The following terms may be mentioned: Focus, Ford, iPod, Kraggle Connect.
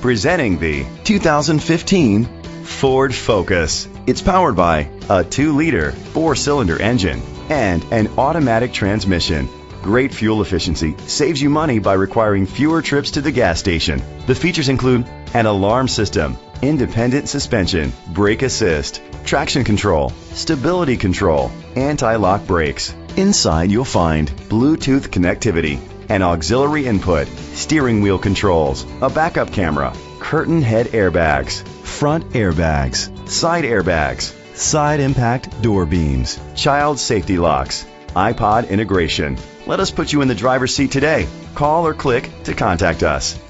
Presenting the 2015 Ford Focus. It's powered by a 2-liter 4-cylinder engine and an automatic transmission. Great fuel efficiency saves you money by requiring fewer trips to the gas station. The features include an alarm system, independent suspension, brake assist, traction control, stability control, anti-lock brakes. Inside you'll find Bluetooth connectivity, an auxiliary input, steering wheel controls, a backup camera, curtain head airbags, front airbags, side impact door beams, child safety locks, iPod integration. Let us put you in the driver's seat today. Call or click to contact us.